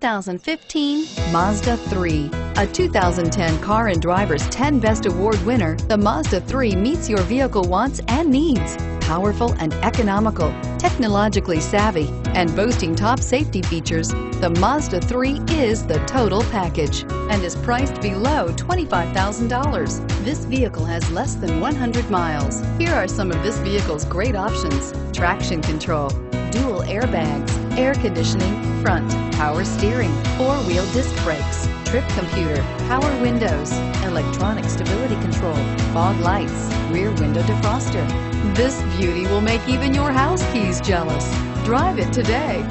2015 Mazda 3. A 2010 Car and Driver's 10 Best Award winner, the Mazda 3 meets your vehicle wants and needs. Powerful and economical, technologically savvy, and boasting top safety features, the Mazda 3 is the total package and is priced below $25,000. This vehicle has less than 100 miles. Here are some of this vehicle's great options: traction control, dual airbags, air conditioning, front, power steering, four-wheel disc brakes, trip computer, power windows, electronic stability control, fog lights, rear window defroster. This beauty will make even your house keys jealous. Drive it today.